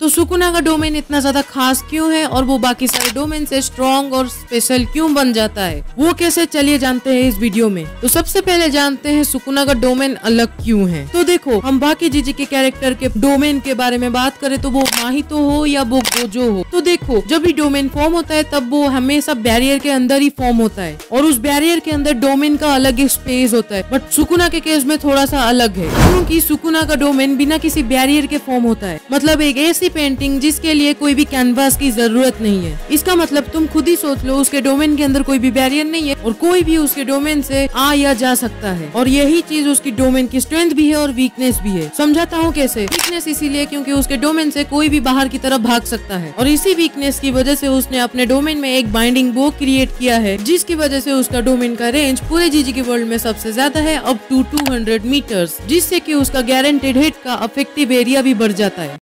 तो सुकुना का डोमेन इतना ज्यादा खास क्यों है और वो बाकी सारे डोमेन से स्ट्रॉन्ग और स्पेशल क्यों बन जाता है, वो कैसे, चलिए जानते हैं इस वीडियो में। तो सबसे पहले जानते हैं सुकुना का डोमेन अलग क्यों है। तो देखो, हम बाकी जीजी के कैरेक्टर के डोमेन के बारे में बात करें तो वो माही तो हो या वो गोजो हो, तो देखो जब भी डोमेन फॉर्म होता है तब वो हमेशा बैरियर के अंदर ही फॉर्म होता है और उस बैरियर के अंदर डोमेन का अलग ही स्पेस होता है। बट सुकुना के केस में थोड़ा सा अलग है क्योंकि सुकुना का डोमेन बिना किसी बैरियर के फॉर्म होता है, मतलब एक ऐसी पेंटिंग जिसके लिए कोई भी कैनवास की जरूरत नहीं है। इसका मतलब तुम खुद ही सोच लो, उसके डोमेन के अंदर कोई भी बैरियर नहीं है और कोई भी उसके डोमेन से आ या जा सकता है, और यही चीज उसकी डोमेन की स्ट्रेंथ भी है और वीकनेस भी है। समझाता हूँ कैसे। वीकनेस इसीलिए क्योंकि उसके डोमेन से कोई भी बाहर की तरफ भाग सकता है और इसी वीकनेस की वजह से उसने अपने डोमेन में एक बाइंडिंग बो क्रिएट किया है, जिसकी वजह से उसका डोमेन का रेंज पूरे जीजी के वर्ल्ड में सबसे ज्यादा है, अप टू 200 मीटर्स, जिससे कि उसका गारंटेड हिट का अफेक्टिव एरिया भी बढ़ जाता है।